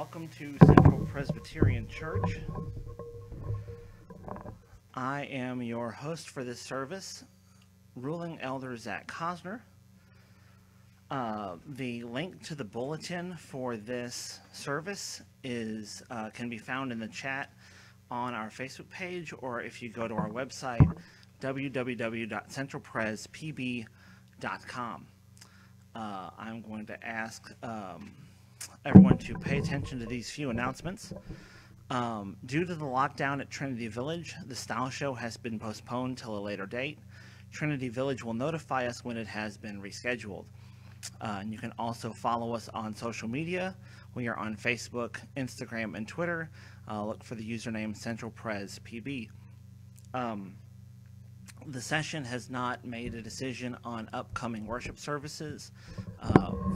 Welcome to Central Presbyterian Church. I am your host for this service, Ruling Elder Zach Cosner. The link to the bulletin for this service is can be found in the chat on our Facebook page, or if you go to our website, www.centralprespb.com. I'm going to ask everyone to pay attention to these few announcements. Due to the lockdown at Trinity Village, the Style Show has been postponed till a later date. Trinity Village will notify us when it has been rescheduled. And you can also follow us on social media. We are on Facebook, Instagram, and Twitter. Look for the username CentralPresPB. The session has not made a decision on upcoming worship services.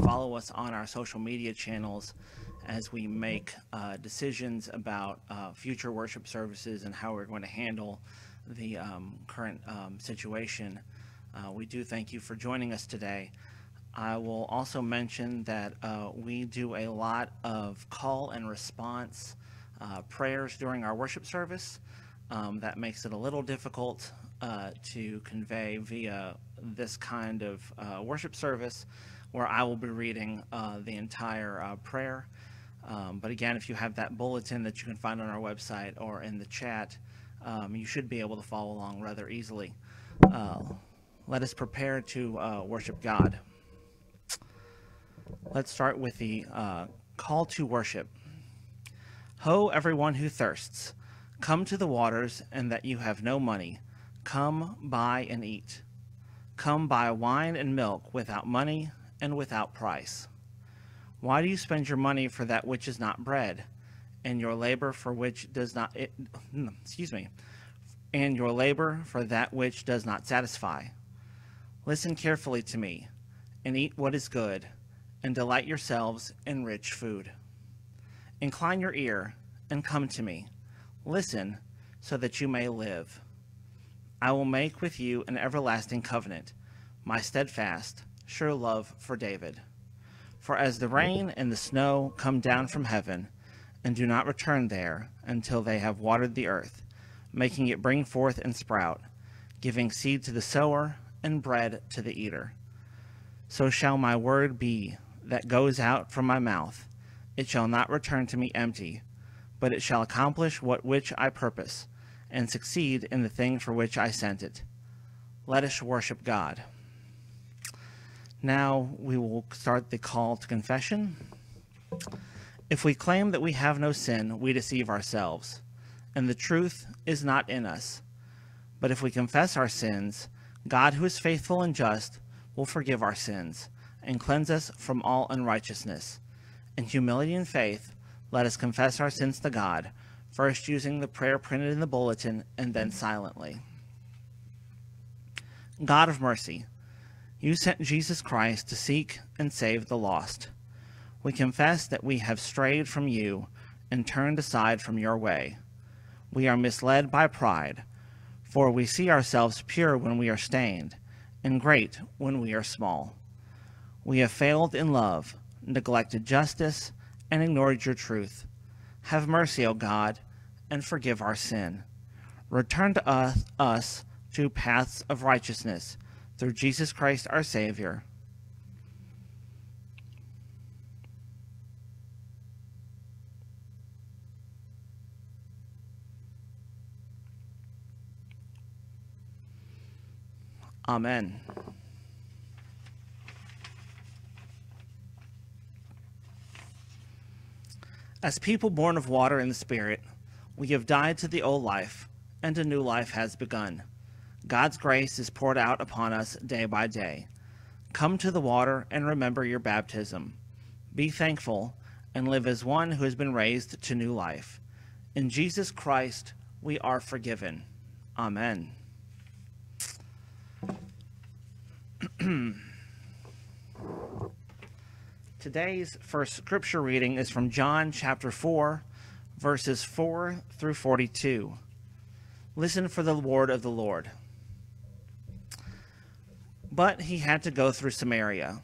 Follow us on our social media channels as we make decisions about future worship services and how we're going to handle the current situation. We do thank you for joining us today. I will also mention that we do a lot of call and response prayers during our worship service. That makes it a little difficult to convey via this kind of worship service, where I will be reading the entire prayer. But again, if you have that bulletin that you can find on our website or in the chat, you should be able to follow along rather easily. Let us prepare to worship God. Let's start with the call to worship. Ho, everyone who thirsts, come to the waters, and that you have no money, come buy and eat. Come buy wine and milk without money and without price. Why do you spend your money for that which is not bread, and your labor for which does not satisfy? Listen carefully to me, and eat what is good, and delight yourselves in rich food. Incline your ear and come to me. Listen, so that you may live. I will make with you an everlasting covenant, my steadfast, sure love for David. For as the rain and the snow come down from heaven, and do not return there until they have watered the earth, making it bring forth and sprout, giving seed to the sower and bread to the eater, so shall my word be that goes out from my mouth. It shall not return to me empty, but it shall accomplish what which I purpose, and succeed in the thing for which I sent it. Let us worship God. Now we will start the call to confession. If we claim that we have no sin, we deceive ourselves, and the truth is not in us. But if we confess our sins, God, who is faithful and just, will forgive our sins and cleanse us from all unrighteousness. In humility and faith, let us confess our sins to God, first using the prayer printed in the bulletin and then silently. God of mercy, you sent Jesus Christ to seek and save the lost. We confess that we have strayed from you and turned aside from your way. We are misled by pride, for we see ourselves pure when we are stained, and great when we are small. We have failed in love, neglected justice, and ignored your truth. Have mercy, O God, and forgive our sin. Return to us to paths of righteousness, through Jesus Christ our Savior. Amen. As people born of water and the Spirit, we have died to the old life, and a new life has begun. God's grace is poured out upon us day by day. Come to the water and remember your baptism. Be thankful and live as one who has been raised to new life. In Jesus Christ, we are forgiven. Amen. Today's first scripture reading is from John chapter 4, verses 4 through 42. Listen for the word of the Lord. But he had to go through Samaria.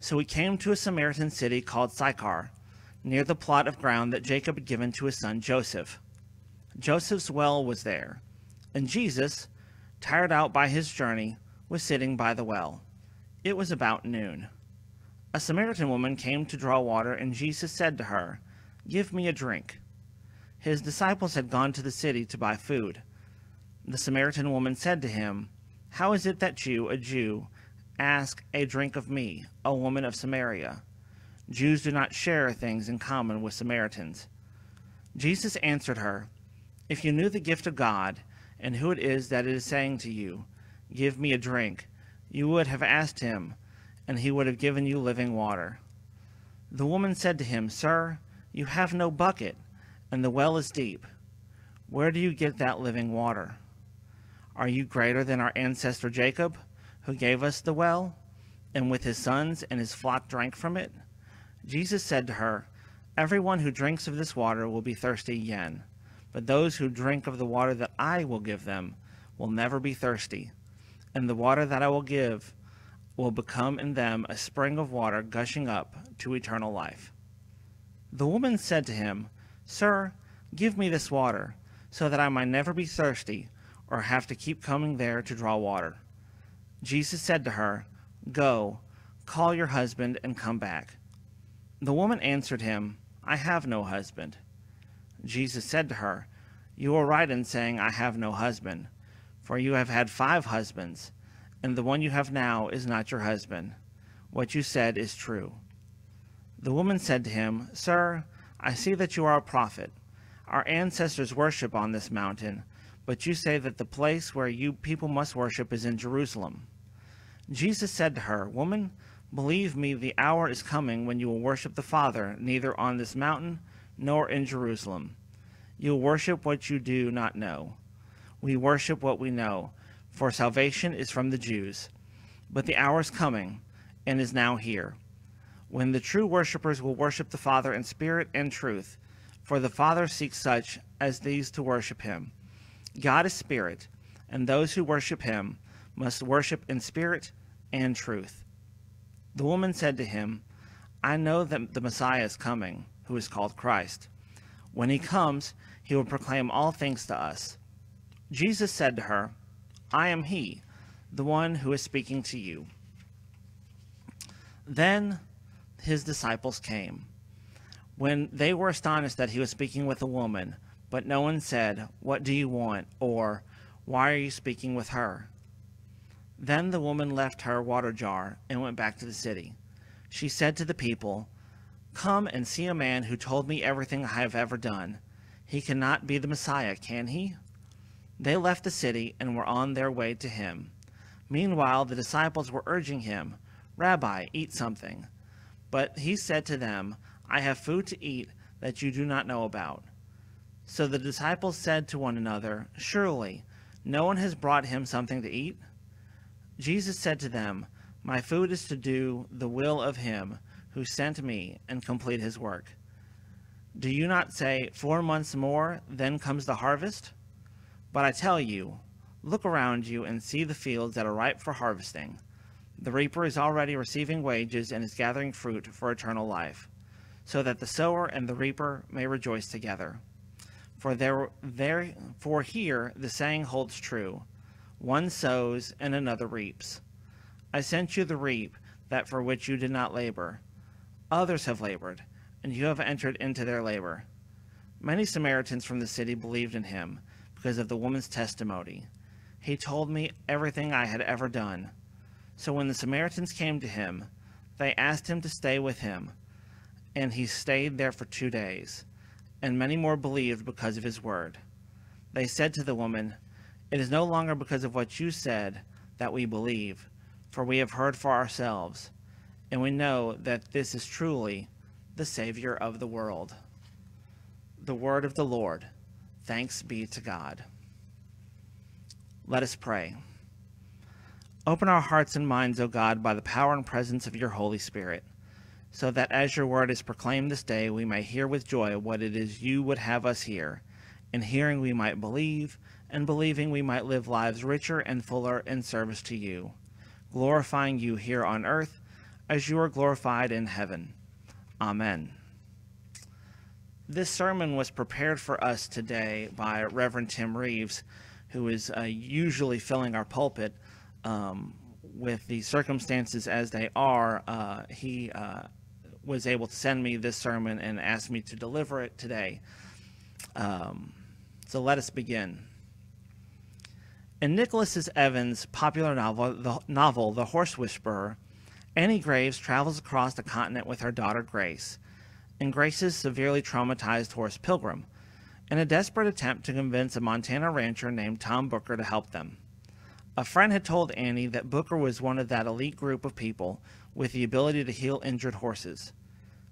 So he came to a Samaritan city called Sychar, near the plot of ground that Jacob had given to his son Joseph. Joseph's well was there, and Jesus, tired out by his journey, was sitting by the well. It was about noon. A Samaritan woman came to draw water, and Jesus said to her, "Give me a drink." His disciples had gone to the city to buy food. The Samaritan woman said to him, "How is it that you, a Jew, ask a drink of me, a woman of Samaria? Jews do not share things in common with Samaritans." Jesus answered her, "If you knew the gift of God, and who it is that is saying to you, 'Give me a drink,' you would have asked him, and he would have given you living water." The woman said to him, "Sir, you have no bucket, and the well is deep. Where do you get that living water? Are you greater than our ancestor Jacob, who gave us the well, and with his sons and his flock drank from it?" Jesus said to her, "Everyone who drinks of this water will be thirsty again, but those who drink of the water that I will give them will never be thirsty. And the water that I will give will become in them a spring of water gushing up to eternal life." The woman said to him, "Sir, give me this water, so that I might never be thirsty or have to keep coming there to draw water." Jesus said to her, "Go, call your husband and come back." The woman answered him, "I have no husband." Jesus said to her, "You are right in saying, 'I have no husband,' for you have had 5 husbands, and the one you have now is not your husband. What you said is true." The woman said to him, "Sir, I see that you are a prophet. Our ancestors worship on this mountain, but you say that the place where you people must worship is in Jerusalem." Jesus said to her, "Woman, believe me, the hour is coming when you will worship the Father neither on this mountain nor in Jerusalem. You will worship what you do not know. We worship what we know, for salvation is from the Jews. But the hour is coming, and is now here, when the true worshipers will worship the Father in spirit and truth, for the Father seeks such as these to worship him. God is spirit, and those who worship him must worship in spirit and truth." The woman said to him, "I know that the Messiah is coming, who is called Christ. When he comes, he will proclaim all things to us." Jesus said to her, "I am he, the one who is speaking to you." Then his disciples came. When they were astonished that he was speaking with a woman, but no one said, "What do you want?" or "Why are you speaking with her?" Then the woman left her water jar and went back to the city. She said to the people, "Come and see a man who told me everything I have ever done. He cannot be the Messiah, can he?" They left the city and were on their way to him. Meanwhile, the disciples were urging him, "Rabbi, eat something." But he said to them, "I have food to eat that you do not know about." So the disciples said to one another, "Surely no one has brought him something to eat?" Jesus said to them, "My food is to do the will of him who sent me and complete his work. Do you not say, 4 months more, then comes the harvest? But I tell you, look around you and see the fields that are ripe for harvesting. The reaper is already receiving wages and is gathering fruit for eternal life, so that the sower and the reaper may rejoice together. For here the saying holds true, 'One sows and another reaps.' I sent you the reap that for which you did not labor. Others have labored, and you have entered into their labor." Many Samaritans from the city believed in him because of the woman's testimony. "He told me everything I had ever done." So when the Samaritans came to him, they asked him to stay with him, and he stayed there for 2 days. And many more believed because of his word. They said to the woman, "It is no longer because of what you said that we believe, for we have heard for ourselves, and we know that this is truly the Savior of the world." The word of the Lord. Thanks be to God. Let us pray. Open our hearts and minds, O God, by the power and presence of your Holy Spirit, so that as your word is proclaimed this day, we may hear with joy what it is you would have us hear. In hearing we might believe, and believing we might live lives richer and fuller in service to you, glorifying you here on earth as you are glorified in heaven. Amen. This sermon was prepared for us today by Reverend Tim Reeves, who is usually filling our pulpit. With the circumstances as they are, he was able to send me this sermon and asked me to deliver it today. So let us begin. In Nicholas Evans' popular novel, The Horse Whisperer, Annie Graves travels across the continent with her daughter Grace, and Grace's severely traumatized horse Pilgrim, in a desperate attempt to convince a Montana rancher named Tom Booker to help them. A friend had told Annie that Booker was one of that elite group of people with the ability to heal injured horses.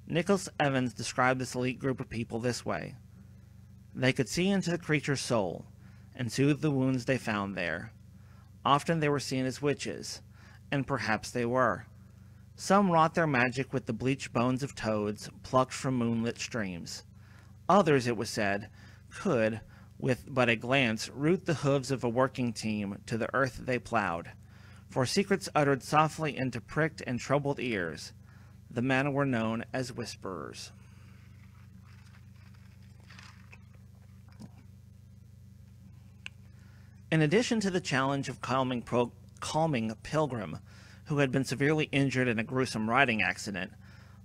Nicholas Evans described this elite group of people this way. They could see into the creature's soul and soothe the wounds they found there. Often they were seen as witches, and perhaps they were. Some wrought their magic with the bleached bones of toads plucked from moonlit streams. Others, it was said, could, with but a glance, root the hooves of a working team to the earth they plowed, for secrets uttered softly into pricked and troubled ears. The men were known as whisperers. In addition to the challenge of calming Pilgrim, who had been severely injured in a gruesome riding accident,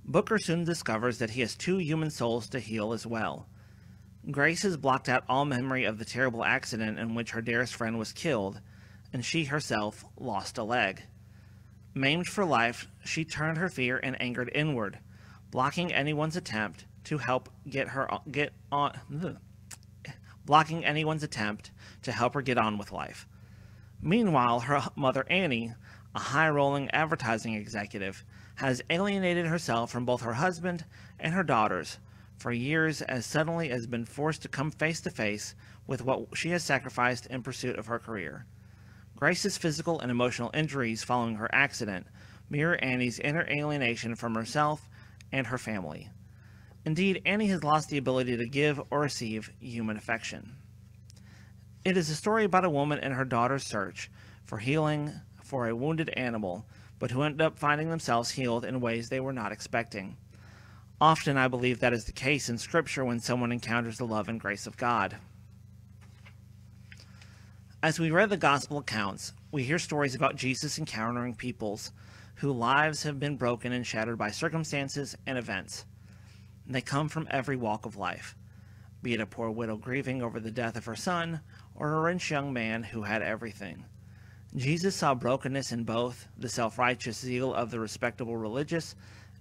Booker soon discovers that he has two human souls to heal as well. Grace has blocked out all memory of the terrible accident in which her dearest friend was killed, and she herself lost a leg. Maimed for life, she turned her fear and anger inward, blocking anyone's attempt to help her get on with life. Meanwhile, her mother Annie, a high-rolling advertising executive, has alienated herself from both her husband and her daughters for years, as suddenly has been forced to come face to face with what she has sacrificed in pursuit of her career. Grace's physical and emotional injuries following her accident mirror Annie's inner alienation from herself and her family. Indeed, Annie has lost the ability to give or receive human affection. It is a story about a woman and her daughter's search for healing for a wounded animal, but who ended up finding themselves healed in ways they were not expecting. Often I believe that is the case in Scripture when someone encounters the love and grace of God. As we read the Gospel accounts, we hear stories about Jesus encountering peoples whose lives have been broken and shattered by circumstances and events. They come from every walk of life, be it a poor widow grieving over the death of her son, or a rich young man who had everything. Jesus saw brokenness in both the self-righteous zeal of the respectable religious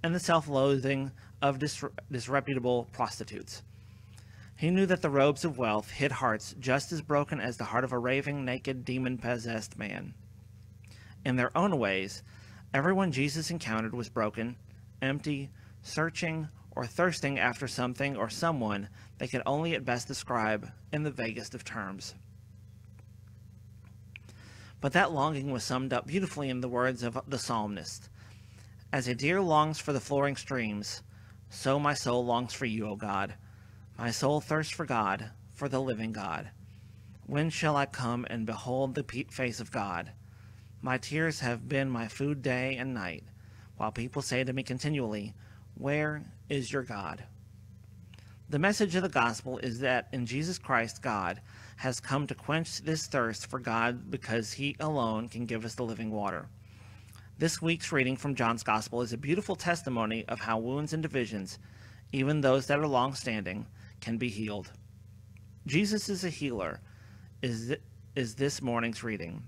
and the self-loathing of disreputable prostitutes. He knew that the robes of wealth hid hearts just as broken as the heart of a raving, naked, demon-possessed man. In their own ways, everyone Jesus encountered was broken, empty, searching, or thirsting after something or someone they could only at best describe in the vaguest of terms. But that longing was summed up beautifully in the words of the psalmist. As a deer longs for the flowing streams, so my soul longs for you, O God. My soul thirsts for God, for the living God. When shall I come and behold the face of God? My tears have been my food day and night, while people say to me continually, where is your God? The message of the gospel is that in Jesus Christ, God has come to quench this thirst for God because he alone can give us the living water. This week's reading from John's Gospel is a beautiful testimony of how wounds and divisions, even those that are long-standing, can be healed. Jesus is a healer, is this morning's reading,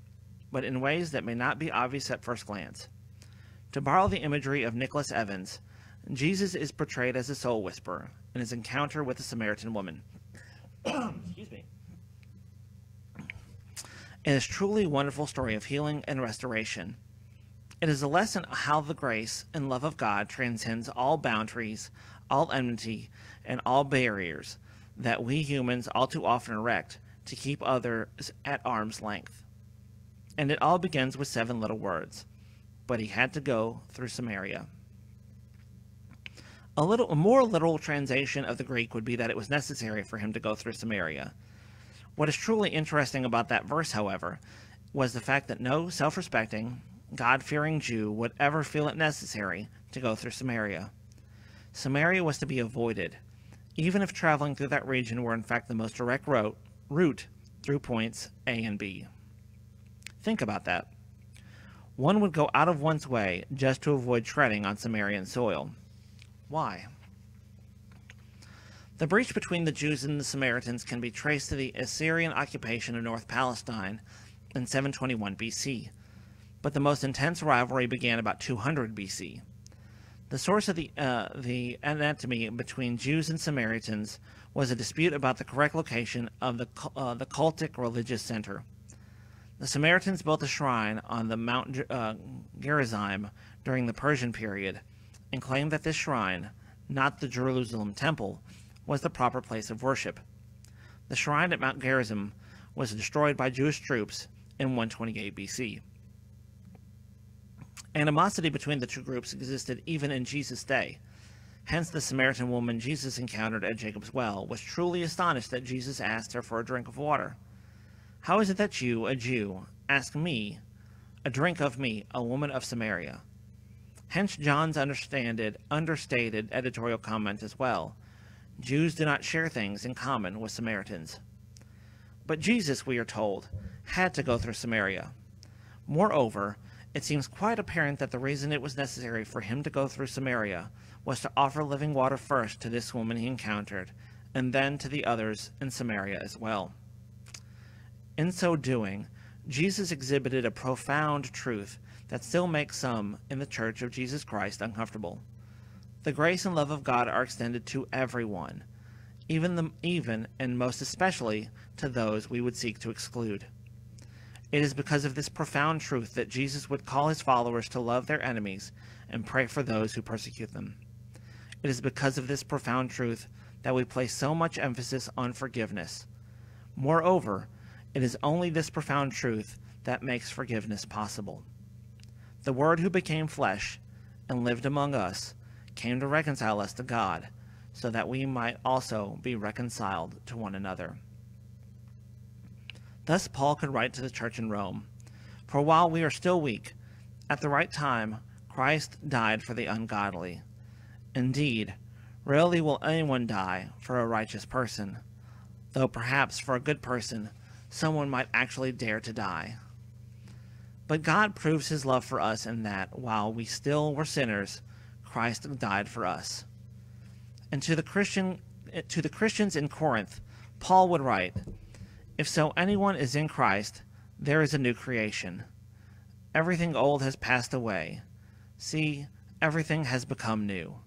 but in ways that may not be obvious at first glance. To borrow the imagery of Nicholas Evans, Jesus is portrayed as a soul whisperer in his encounter with a Samaritan woman. Excuse me. It is truly a wonderful story of healing and restoration. It is a lesson how the grace and love of God transcends all boundaries, all enmity, and all barriers that we humans all too often erect to keep others at arm's length. And it all begins with 7 little words, but he had to go through Samaria. A more literal translation of the Greek would be that it was necessary for him to go through Samaria. What is truly interesting about that verse, however, was the fact that no self-respecting, God-fearing Jew would ever feel it necessary to go through Samaria. Samaria was to be avoided. even if traveling through that region were in fact the most direct route through points A and B. Think about that. One would go out of one's way just to avoid treading on Samaritan soil. Why? The breach between the Jews and the Samaritans can be traced to the Assyrian occupation of North Palestine in 721 BC, but the most intense rivalry began about 200 BC. The source of the anatomy between Jews and Samaritans was a dispute about the correct location of the cultic religious center. The Samaritans built a shrine on the Mount Gerizim during the Persian period and claimed that this shrine, not the Jerusalem temple, was the proper place of worship. The shrine at Mount Gerizim was destroyed by Jewish troops in 128 BC. Animosity between the two groups existed even in Jesus' day. Hence, the Samaritan woman Jesus encountered at Jacob's well was truly astonished that Jesus asked her for a drink of water. How is it that you, a Jew, ask me, a drink of me, a woman of Samaria? Hence John's understated editorial comment as well. Jews do not share things in common with Samaritans. But Jesus, we are told, had to go through Samaria. Moreover, it seems quite apparent that the reason it was necessary for him to go through Samaria was to offer living water first to this woman he encountered, and then to the others in Samaria as well. In so doing, Jesus exhibited a profound truth that still makes some in the Church of Jesus Christ uncomfortable. The grace and love of God are extended to everyone, even and most especially to those we would seek to exclude. It is because of this profound truth that Jesus would call his followers to love their enemies and pray for those who persecute them. It is because of this profound truth that we place so much emphasis on forgiveness. Moreover, it is only this profound truth that makes forgiveness possible. The Word who became flesh and lived among us came to reconcile us to God, so that we might also be reconciled to one another. Thus Paul could write to the church in Rome, "For while we are still weak, at the right time Christ died for the ungodly. Indeed, rarely will anyone die for a righteous person, though perhaps for a good person someone might actually dare to die. But God proves his love for us in that, while we still were sinners, Christ died for us." And to the Christians in Corinth, Paul would write, "If so anyone is in Christ, there is a new creation. Everything old has passed away. See, everything has become new.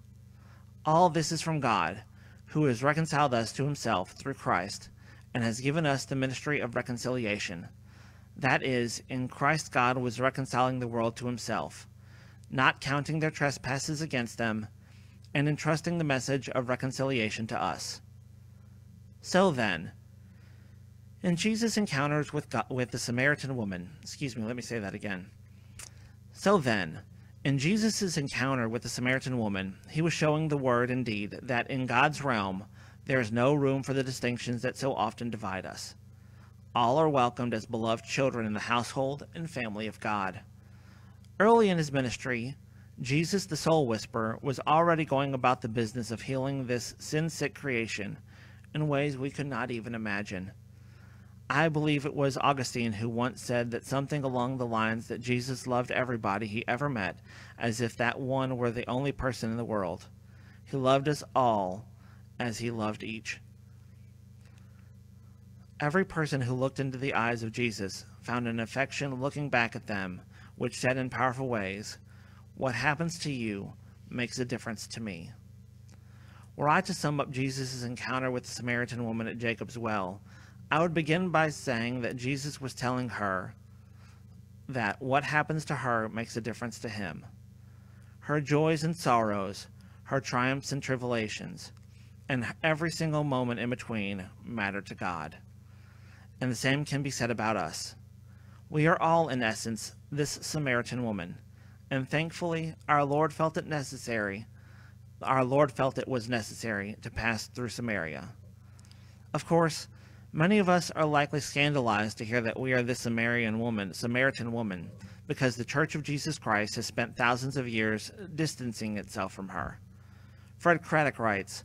All this is from God, who has reconciled us to himself through Christ, and has given us the ministry of reconciliation. That is, in Christ God was reconciling the world to himself, not counting their trespasses against them, and entrusting the message of reconciliation to us." So then, in Jesus' encounters with the Samaritan woman, So then, in Jesus' encounter with the Samaritan woman, he was showing the Word indeed that in God's realm, there is no room for the distinctions that so often divide us. All are welcomed as beloved children in the household and family of God. Early in his ministry, Jesus the Soul Whisperer was already going about the business of healing this sin-sick creation in ways we could not even imagine. I believe it was Augustine who once said that something along the lines that Jesus loved everybody he ever met, as if that one were the only person in the world. He loved us all as he loved each. Every person who looked into the eyes of Jesus found an affection looking back at them, which said in powerful ways, "What happens to you makes a difference to me." Were I to sum up Jesus' encounter with the Samaritan woman at Jacob's well, I would begin by saying that Jesus was telling her that what happens to her makes a difference to him. Her joys and sorrows, her triumphs and tribulations, and every single moment in between matter to God. And the same can be said about us. We are all, in essence, this Samaritan woman, and thankfully our Lord felt it was necessary to pass through Samaria. Of course, many of us are likely scandalized to hear that we are this Samaritan woman, because the Church of Jesus Christ has spent thousands of years distancing itself from her. Fred Craddock writes,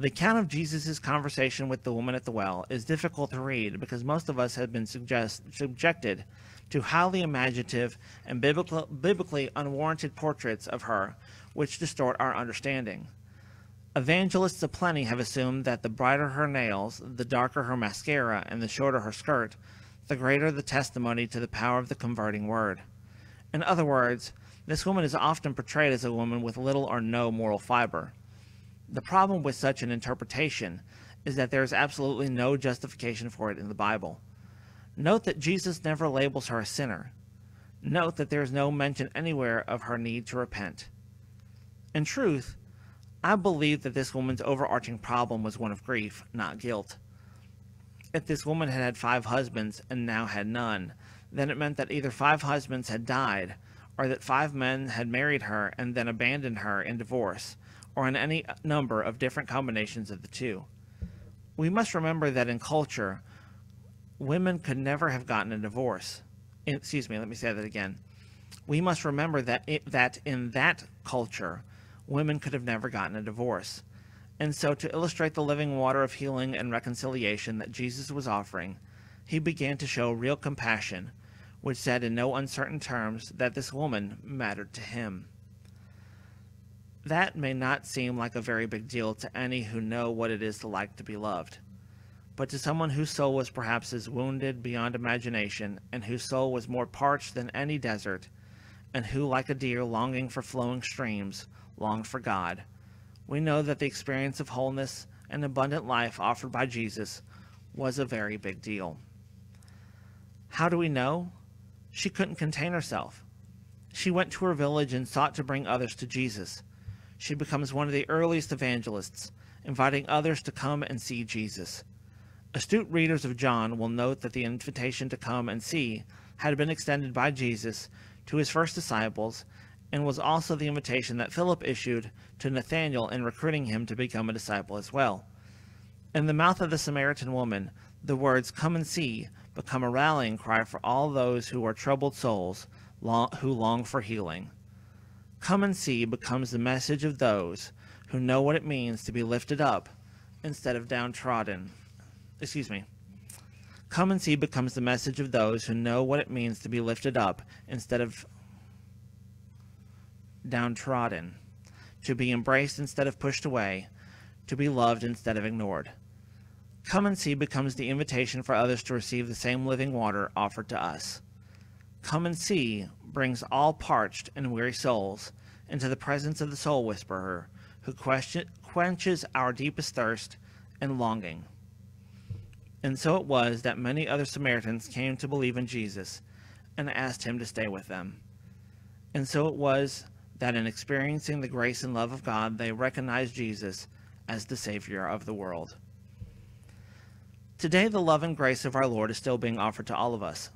The account of Jesus' conversation with the woman at the well is difficult to read because most of us have been subjected to highly imaginative and biblically unwarranted portraits of her, which distort our understanding. Evangelists aplenty have assumed that the brighter her nails, the darker her mascara, and the shorter her skirt, the greater the testimony to the power of the converting word. In other words, this woman is often portrayed as a woman with little or no moral fiber. The problem with such an interpretation is that there is absolutely no justification for it in the Bible. Note that Jesus never labels her a sinner. Note that there is no mention anywhere of her need to repent. In truth, I believe that this woman's overarching problem was one of grief, not guilt. If this woman had had 5 husbands and now had none, then it meant that either 5 husbands had died, or that 5 men had married her and then abandoned her in divorce, or in any number of different combinations of the two. We must remember that in culture, women could never have gotten a divorce. We must remember that in that culture, women could have never gotten a divorce. And so, to illustrate the living water of healing and reconciliation that Jesus was offering, he began to show real compassion, which said in no uncertain terms that this woman mattered to him. That may not seem like a very big deal to any who know what it is to like to be loved, but to someone whose soul was perhaps as wounded beyond imagination, and whose soul was more parched than any desert, and who, like a deer longing for flowing streams, longed for God, we know that the experience of wholeness and abundant life offered by Jesus was a very big deal. How do we know? She couldn't contain herself. She went to her village and sought to bring others to Jesus. She becomes one of the earliest evangelists, inviting others to come and see Jesus. Astute readers of John will note that the invitation to come and see had been extended by Jesus to his first disciples, and was also the invitation that Philip issued to Nathanael in recruiting him to become a disciple as well. In the mouth of the Samaritan woman, the words "come and see" become a rallying cry for all those who are troubled souls who long for healing. Come and see becomes the message of those who know what it means to be lifted up instead of downtrodden. Come and see becomes the message of those who know what it means to be lifted up instead of downtrodden, to be embraced instead of pushed away, to be loved instead of ignored. Come and see becomes the invitation for others to receive the same living water offered to us. Come and see brings all parched and weary souls into the presence of the soul whisperer who quenches our deepest thirst and longing. And so it was that many other Samaritans came to believe in Jesus and asked him to stay with them. And so it was that in experiencing the grace and love of God, they recognized Jesus as the Savior of the world. Today, the love and grace of our Lord is still being offered to all of us.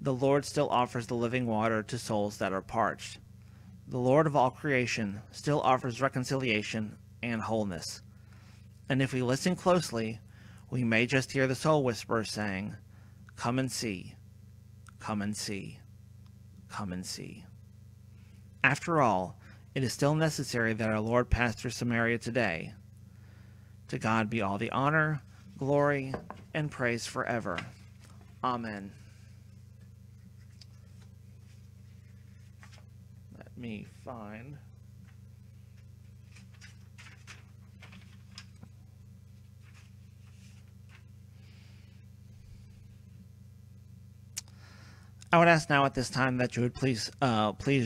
The Lord still offers the living water to souls that are parched. The Lord of all creation still offers reconciliation and wholeness. And if we listen closely, we may just hear the soul whisperer saying, "Come and see, come and see, come and see." After all, it is still necessary that our Lord pass through Samaria today. To God be all the honor, glory, and praise forever. Amen. Me find I would ask now at this time that you would please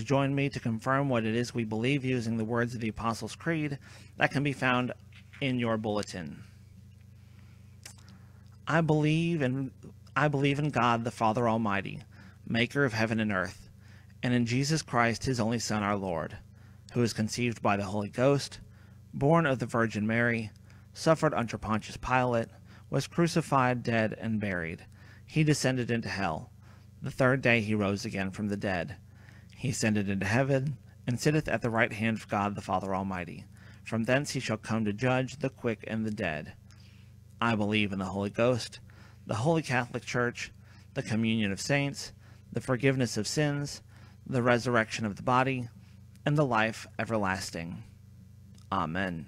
join me to confirm what it is we believe using the words of the Apostles' Creed that can be found in your bulletin. I believe in God the Father Almighty, maker of heaven and earth, and in Jesus Christ, his only Son, our Lord, who was conceived by the Holy Ghost, born of the Virgin Mary, suffered under Pontius Pilate, was crucified, dead, and buried. He descended into hell. The third day he rose again from the dead. He ascended into heaven, and sitteth at the right hand of God the Father Almighty. From thence he shall come to judge the quick and the dead. I believe in the Holy Ghost, the Holy Catholic Church, the communion of saints, the forgiveness of sins, the resurrection of the body, and the life everlasting. Amen.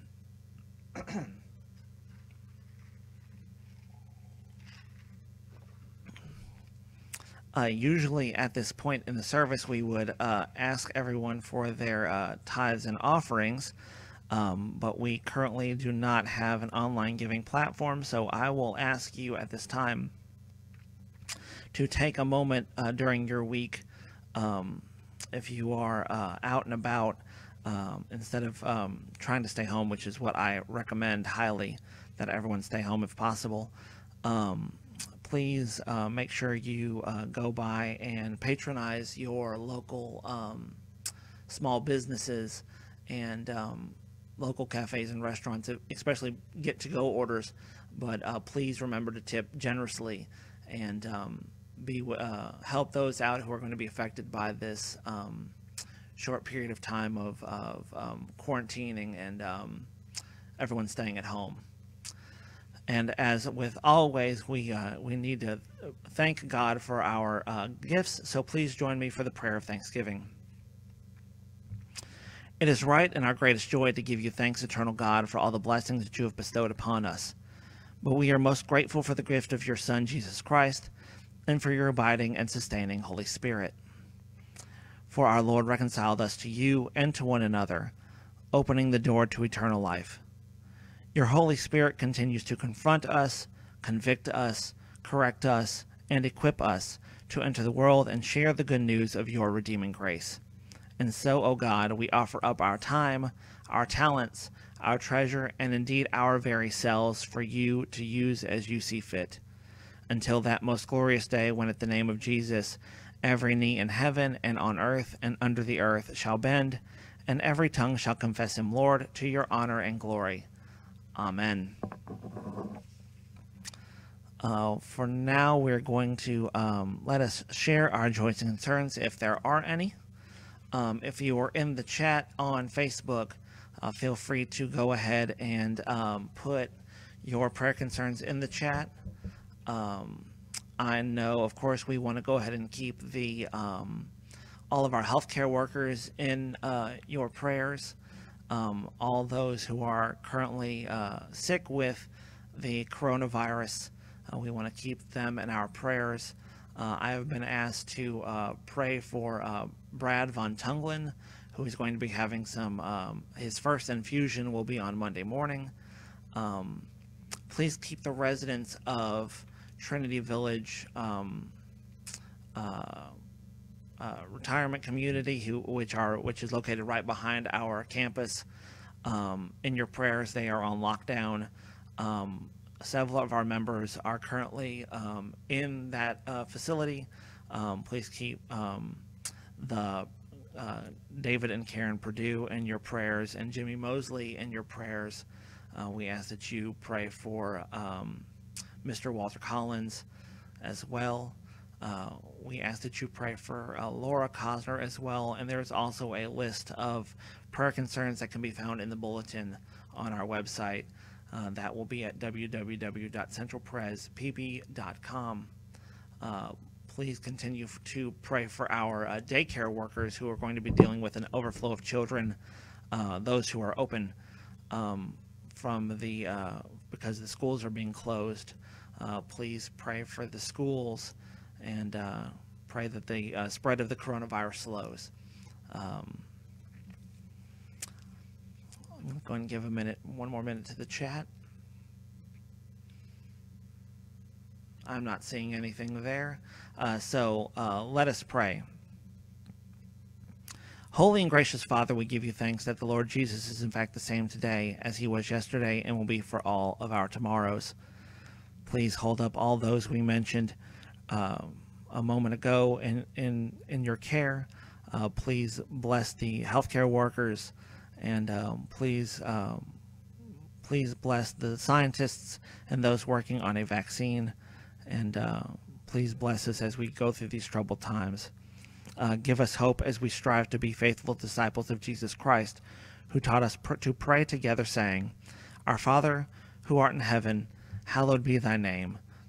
Usually at this point in the service, we would ask everyone for their tithes and offerings, but we currently do not have an online giving platform, so I will ask you at this time to take a moment during your week, if you are out and about, instead of trying to stay home, which is what I recommend highly, that everyone stay home if possible. Please make sure you go by and patronize your local small businesses and local cafes and restaurants, especially get-to-go orders. But please remember to tip generously and help those out who are going to be affected by this short period of time of quarantining and everyone staying at home. And as with always, we need to thank God for our gifts, so please join me for the prayer of thanksgiving. It is right and our greatest joy to give you thanks, eternal God, for all the blessings that you have bestowed upon us. But we are most grateful for the gift of your Son, Jesus Christ, and for your abiding and sustaining Holy Spirit. For our Lord reconciled us to you and to one another, opening the door to eternal life. Your Holy Spirit continues to confront us, convict us, correct us, and equip us to enter the world and share the good news of your redeeming grace. And so, O God, we offer up our time, our talents, our treasure, and indeed our very selves for you to use as you see fit, until that most glorious day when at the name of Jesus, every knee in heaven and on earth and under the earth shall bend, and every tongue shall confess him, Lord, to your honor and glory. Amen. For now, we're going to let us share our joys and concerns, if there are any. If you are in the chat on Facebook, feel free to go ahead and put your prayer concerns in the chat. I know, of course, we want to go ahead and keep the all of our healthcare workers in your prayers. All those who are currently sick with the coronavirus, we want to keep them in our prayers. I have been asked to pray for Brad von Tunglin, who is going to be having some, his first infusion will be on Monday morning. Please keep the residents of Trinity Village retirement community, which is located right behind our campus, in your prayers. They are on lockdown. Several of our members are currently in that facility. Please keep the David and Karen Perdue in your prayers, and Jimmy Moseley in your prayers. We ask that you pray for Mr. Walter Collins as well. We ask that you pray for Laura Cosner as well, and there's also a list of prayer concerns that can be found in the bulletin on our website. That will be at www.centralprespb.com. Please continue to pray for our daycare workers who are going to be dealing with an overflow of children, those who are open because the schools are being closed. Please pray for the schools and pray that the spread of the coronavirus slows. I'm going to go and give one more minute to the chat. I'm not seeing anything there. So let us pray. Holy and gracious Father, we give you thanks that the Lord Jesus is in fact the same today as he was yesterday and will be for all of our tomorrows. Please hold up all those we mentioned a moment ago in your care. Please bless the healthcare workers, and please bless the scientists and those working on a vaccine, and please bless us as we go through these troubled times. Give us hope as we strive to be faithful disciples of Jesus Christ, who taught us to pray together, saying, Our Father, who art in heaven, hallowed be thy name.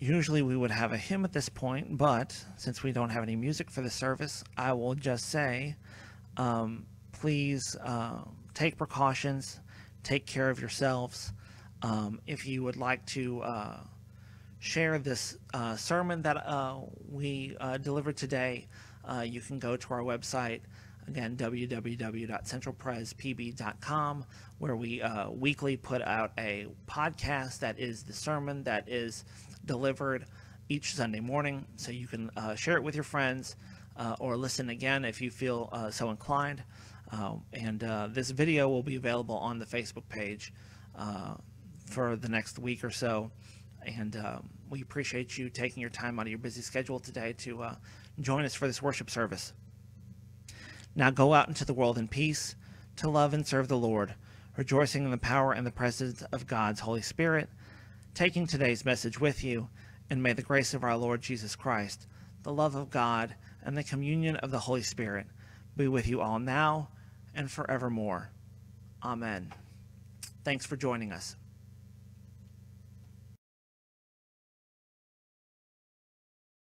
Usually we would have a hymn at this point, but since we don't have any music for the service, I will just say, please take precautions, take care of yourselves. If you would like to share this sermon that we delivered today, you can go to our website, again, www.centralprespb.com, where we weekly put out a podcast that is the sermon that is delivered each Sunday morning. So you can share it with your friends or listen again if you feel so inclined. This video will be available on the Facebook page for the next week or so. We appreciate you taking your time out of your busy schedule today to join us for this worship service. Now go out into the world in peace, to love and serve the Lord, rejoicing in the power and the presence of God's Holy Spirit, taking today's message with you, and may the grace of our Lord Jesus Christ, the love of God, and the communion of the Holy Spirit be with you all now and forevermore. Amen. Thanks for joining us.